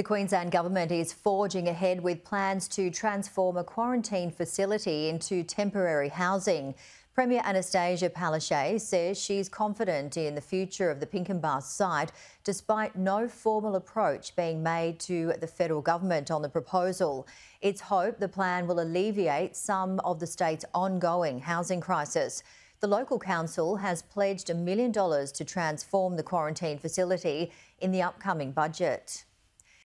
The Queensland government is forging ahead with plans to transform a quarantine facility into temporary housing. Premier Anastasia Palaszczuk says she's confident in the future of the Pinkenba site, despite no formal approach being made to the federal government on the proposal. It's hoped the plan will alleviate some of the state's ongoing housing crisis. The local council has pledged $1 million to transform the quarantine facility in the upcoming budget.